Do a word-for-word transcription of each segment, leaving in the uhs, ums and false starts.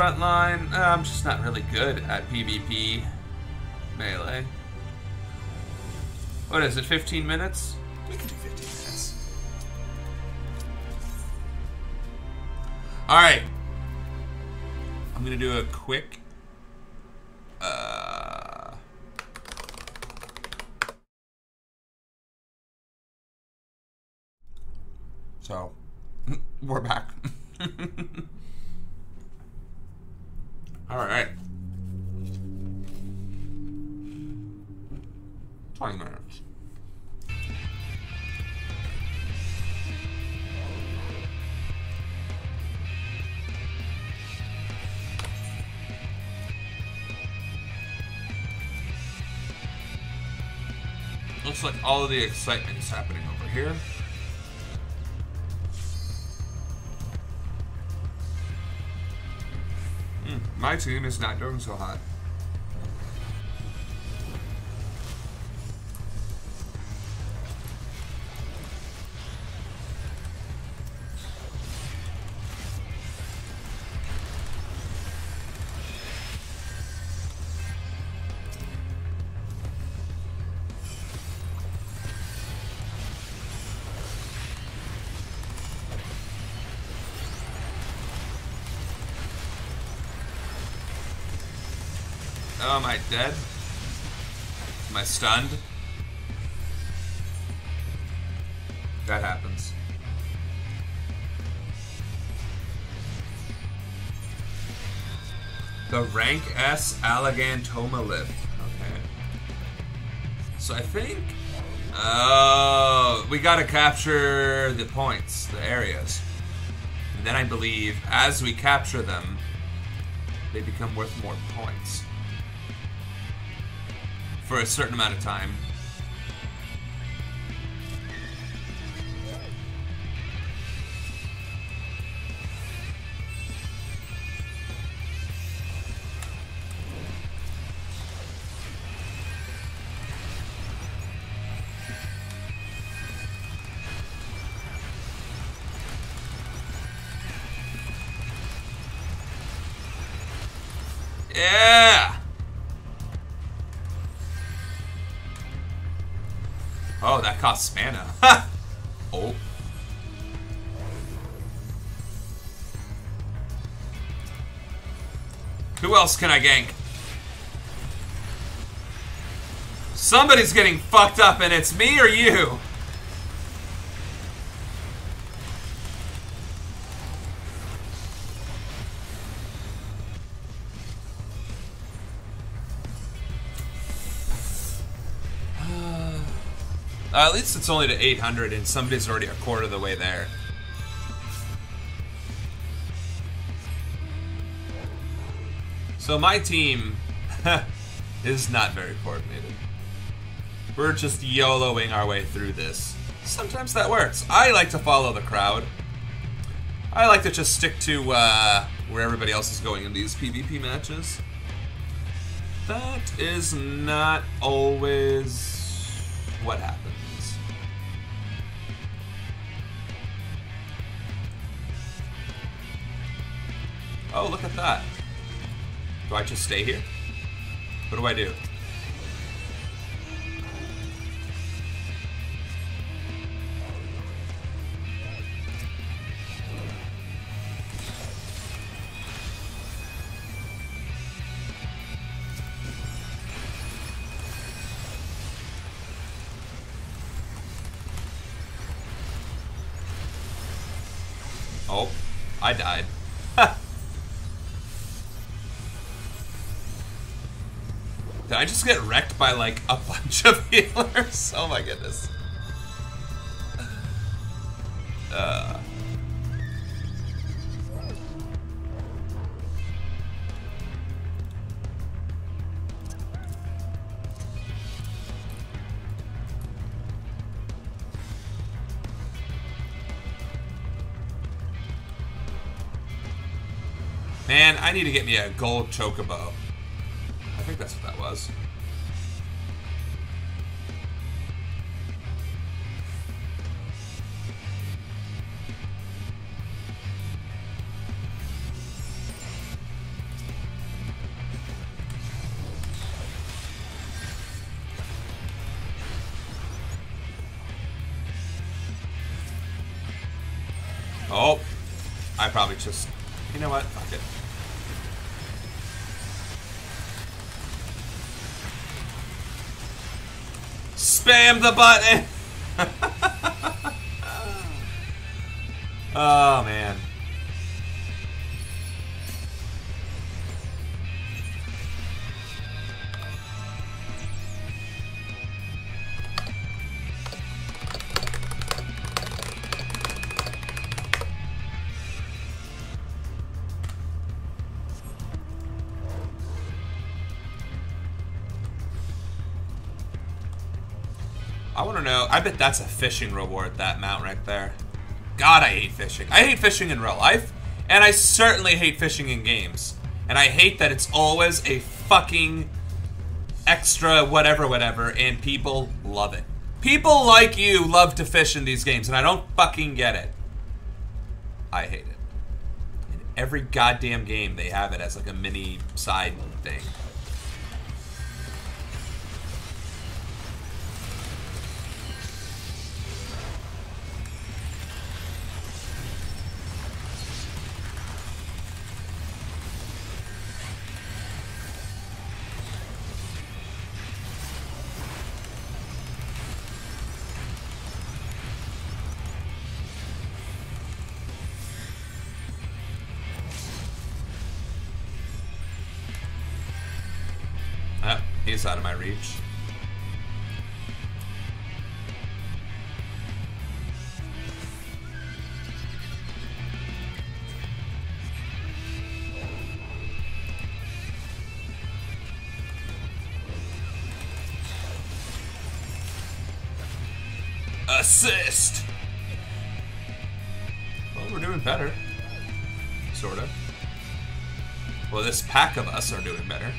front line. Uh, I'm just not really good at PvP melee. What is it, fifteen minutes? We can do fifteen minutes. Alright. I'm gonna do a quick... Uh... So, we're back. Alright. twenty minutes. Looks like all of the excitement is happening over here. Mm, my team is not doing so hot. Oh, am I dead? Am I stunned? That happens. The rank S Allagantoma lift. Okay. So I think... Oh, we gotta capture the points, the areas. And then I believe, as we capture them, they become worth more points. For a certain amount of time. Yeah! Oh, that costs mana. Ha! Oh. Who else can I gank? Somebody's getting fucked up and it's me or you? Uh, at least it's only to eight hundred and somebody's already a quarter of the way there. So my team is not very coordinated. We're just YOLOing our way through this. Sometimes that works. I like to follow the crowd. I like to just stick to uh, where everybody else is going in these PvP matches. That is not always what happens. Oh, look at that. Do I just stay here? What do I do? Oh, I died. Did I just get wrecked by, like, a bunch of healers? Oh my goodness. Uh. Man, I need to get me a gold chocobo. I think that's what that was. I probably just, you know what, fuck it. Spam the button! Oh, man. I want to know. I bet that's a fishing reward, that mount right there. God, I hate fishing. I hate fishing in real life, and I certainly hate fishing in games. And I hate that it's always a fucking extra whatever, whatever, and people love it. People like you love to fish in these games, and I don't fucking get it. I hate it. In every goddamn game, they have it as like a mini side thing. He's out of my reach. Assist! Well, we're doing better. Sort of. Well, this pack of us are doing better.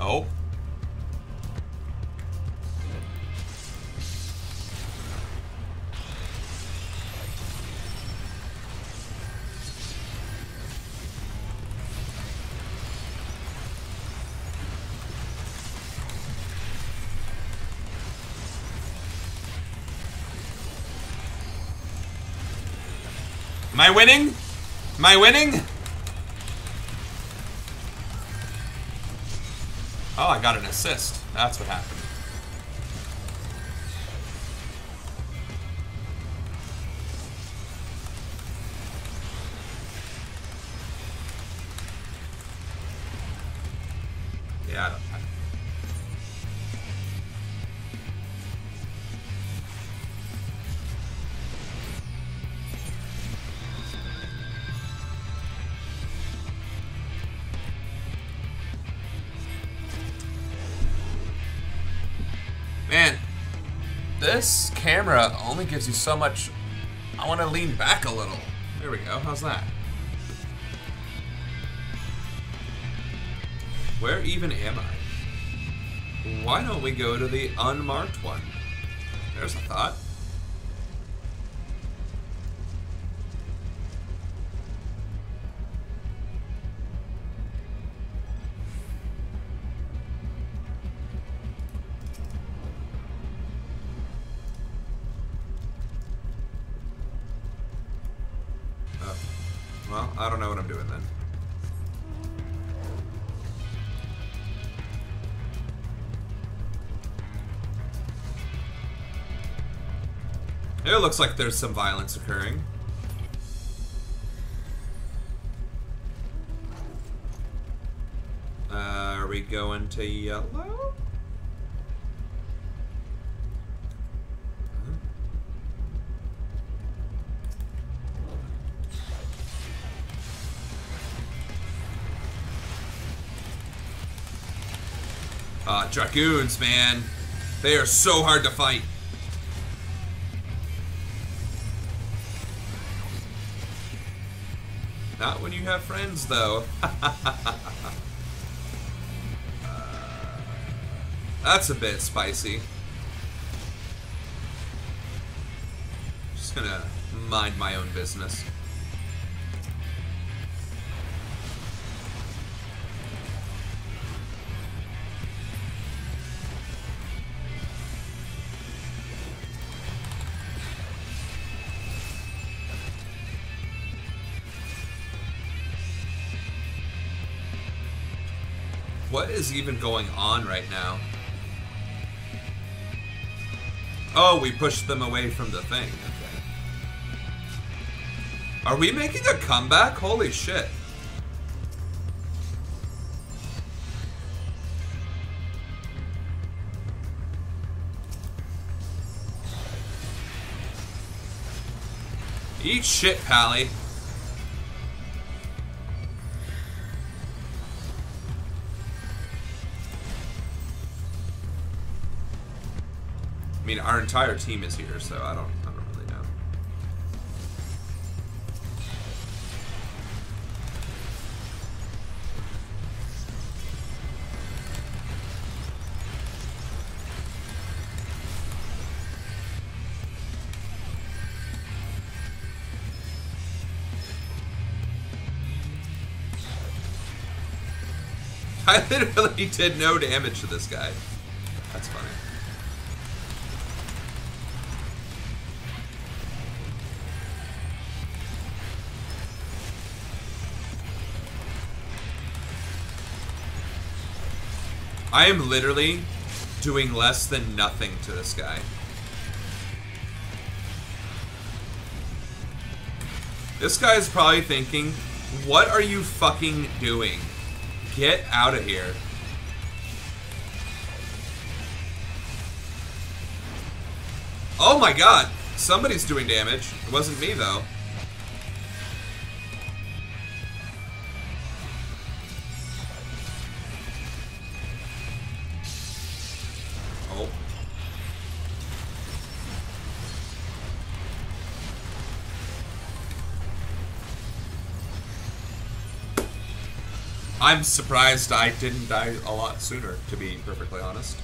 Oh. Am I winning? Am I winning? Oh, I got an assist. That's what happened. Yeah, I don't. I... This camera only gives you so much. I want to lean back a little. There we go. How's that? Where even am I? Why don't we go to the unmarked one? There's a thought. Well, I don't know what I'm doing then. It looks like there's some violence occurring. Uh, are we going to yellow? Uh, Dragoons, man. They are so hard to fight. Not when you have friends, though. uh, that's a bit spicy. Just gonna mind my own business. What is even going on right now? Oh, we pushed them away from the thing. Okay. Are we making a comeback? Holy shit. Eat shit, Pally. I mean, our entire team is here, so I don't, I don't really know. I literally did no damage to this guy. That's funny. I am literally doing less than nothing to this guy. This guy is probably thinking, what are you fucking doing? Get out of here. Oh my god! Somebody's doing damage. It wasn't me though. I'm surprised I didn't die a lot sooner, to be perfectly honest.